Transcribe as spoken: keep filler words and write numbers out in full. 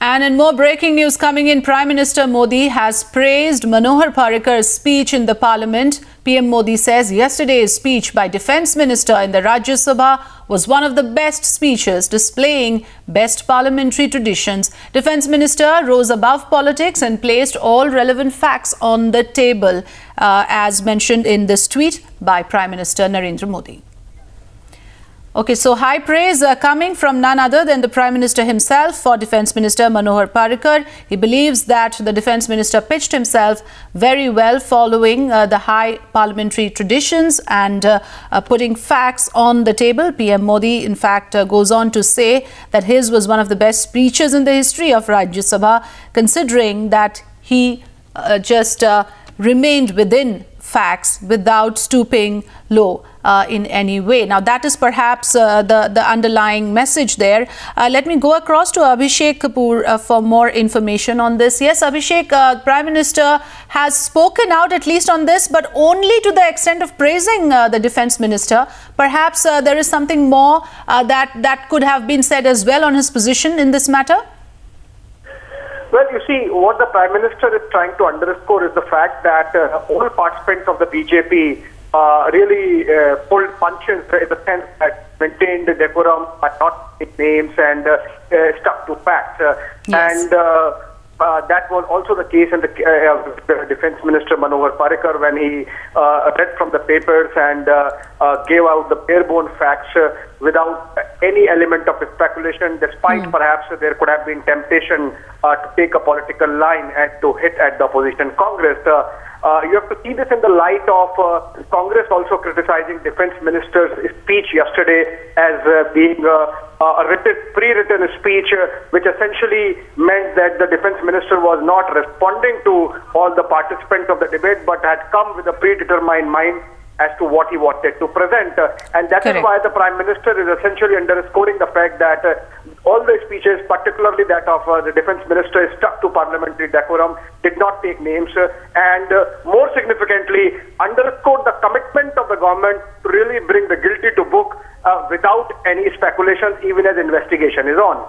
And in more breaking news coming in, Prime Minister Modi has praised Manohar Parrikar's speech in the parliament. P M Modi says yesterday's speech by Defence Minister in the Rajya Sabha was one of the best speeches, displaying best parliamentary traditions. Defence Minister rose above politics and placed all relevant facts on the table, uh, as mentioned in this tweet by Prime Minister Narendra Modi. Okay, so high praise uh, coming from none other than the Prime Minister himself for Defence Minister Manohar Parrikar. He believes that the Defence Minister pitched himself very well, following uh, the high parliamentary traditions and uh, uh, putting facts on the table. P M Modi, in fact, uh, goes on to say that his was one of the best speeches in the history of Rajya Sabha, considering that he uh, just uh, remained within facts without stooping low uh, in any way. Now that is perhaps uh, the, the underlying message there. Uh, let me go across to Abhishek Kapoor uh, for more information on this. Yes, Abhishek, uh, Prime Minister has spoken out at least on this, but only to the extent of praising uh, the Defence Minister. Perhaps uh, there is something more uh, that, that could have been said as well on his position in this matter? Well, you see, what the Prime Minister is trying to underscore is the fact that uh, all participants of the B J P uh, really uh, pulled punches in the sense that maintained decorum by not taking names and uh, uh, stuck to facts. Uh, yes. And uh, uh, that was also the case in the, uh, the Defence Minister Manohar Parrikar, when he uh, read from the papers and uh, uh, gave out the bare-bone facts uh, without any element of speculation, despite mm. perhaps uh, there could have been temptation uh, to take a political line and to hit at the opposition Congress. Uh, uh, you have to see this in the light of uh, Congress also criticizing Defence Minister's speech yesterday as uh, being uh, a written, pre-written speech, uh, which essentially meant that the Defence Minister was not responding to all the participants of the debate, but had come with a predetermined mind as to what he wanted to present. Uh, and that Correct. Is why the Prime Minister is essentially underscoring the fact that uh, all the speeches, particularly that of uh, the Defence Minister, stuck to parliamentary decorum, did not take names, uh, and uh, more significantly underscored the commitment of the government to really bring the guilty to book uh, without any speculations, even as investigation is on.